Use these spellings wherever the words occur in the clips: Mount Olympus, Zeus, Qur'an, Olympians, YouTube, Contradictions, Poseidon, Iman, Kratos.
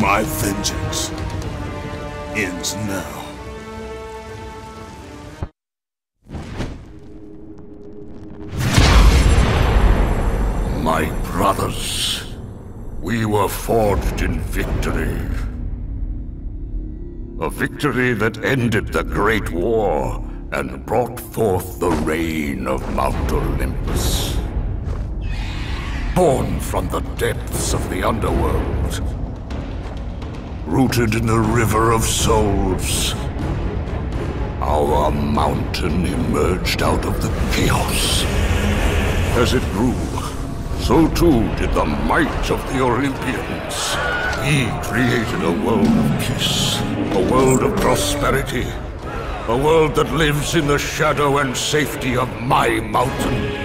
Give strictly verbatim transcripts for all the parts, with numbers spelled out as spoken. My vengeance ends now. My brothers, we were forged in victory. A victory that ended the Great War and brought forth the reign of Mount Olympus. Born from the depths of the underworld, rooted in a river of souls, our mountain emerged out of the chaos. As it grew, so too did the might of the Olympians. He created a world of peace, a world of prosperity, a world that lives in the shadow and safety of my mountain.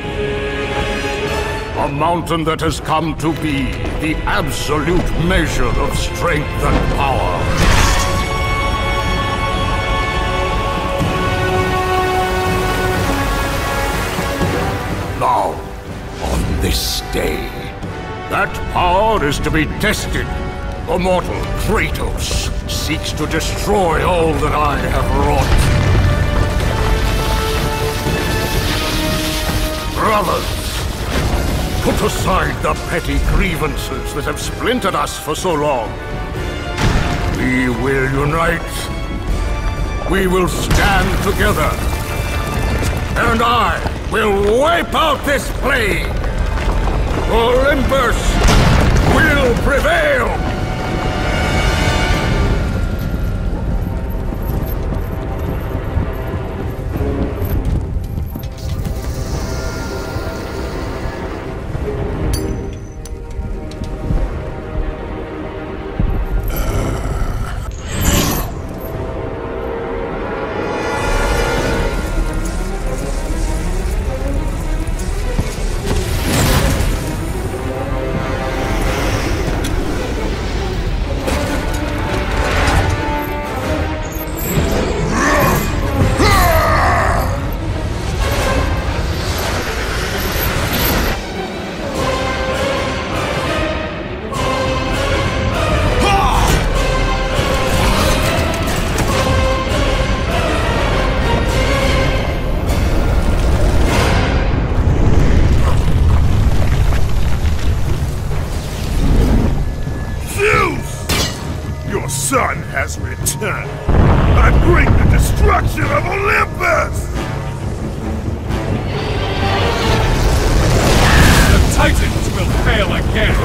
A mountain that has come to be the absolute measure of strength and power. Now, on this day, that power is to be tested. The mortal Kratos seeks to destroy all that I have wrought. Brothers, put aside the petty grievances that have splintered us for so long. We will unite. We will stand together. And I will wipe out this plague. Olympus will prevail! Has returned. I bring the destruction of Olympus! The Titans will fail again!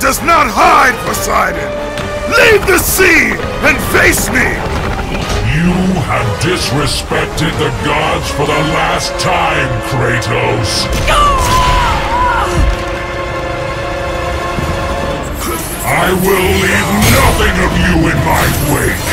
Does not hide, Poseidon! Leave the sea and face me! You have disrespected the gods for the last time, Kratos! I will leave nothing of you in my wake!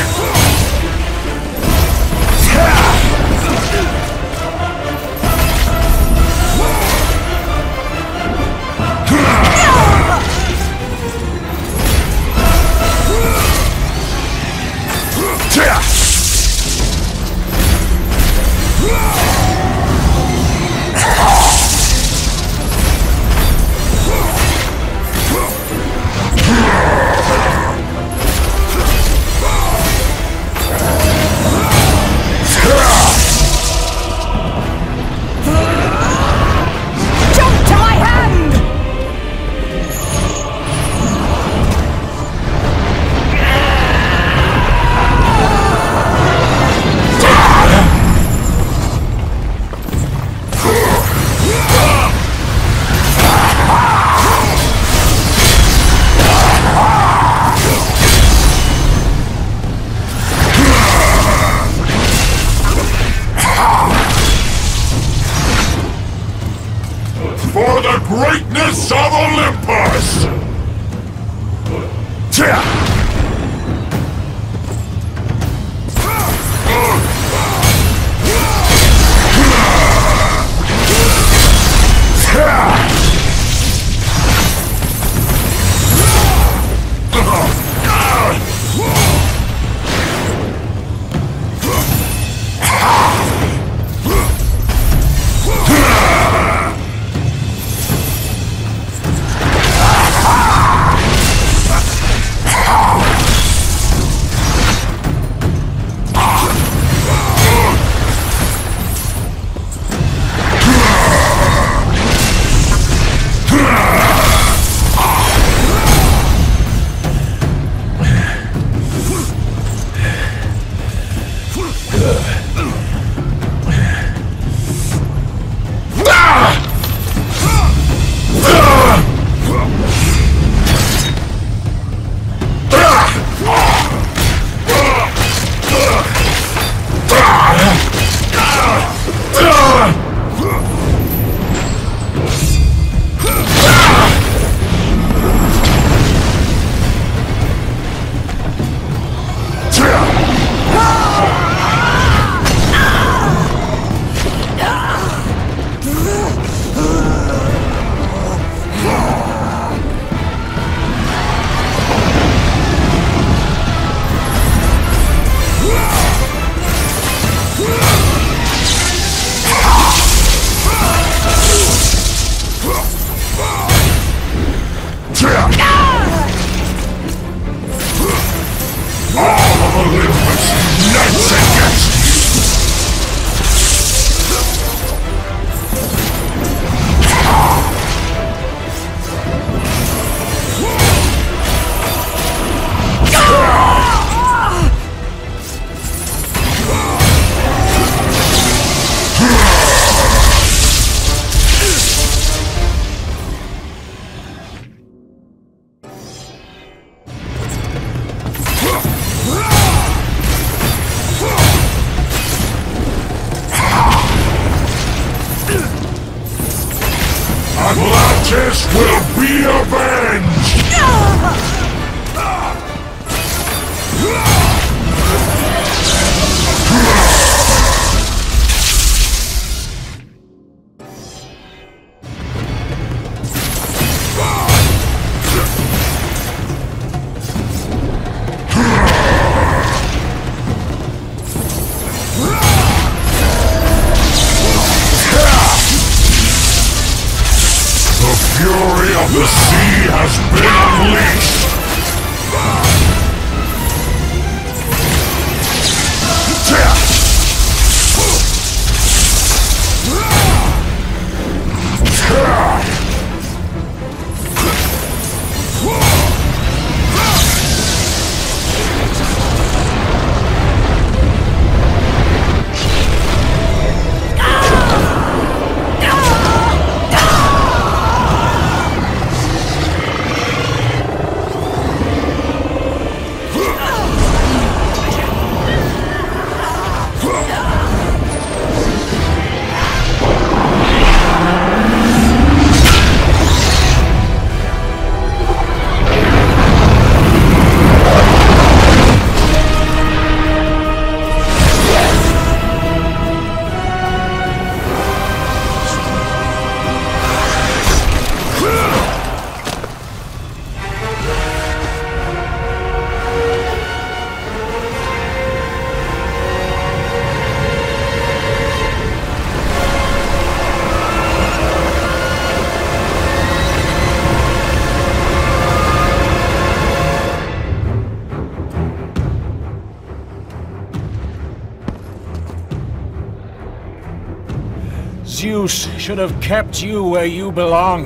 Zeus should have kept you where you belong.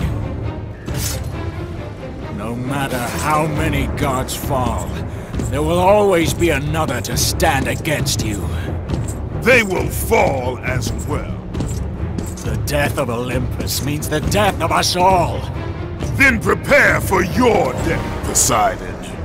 No matter how many gods fall, there will always be another to stand against you. They will fall as well. The death of Olympus means the death of us all. Then prepare for your death, Poseidon.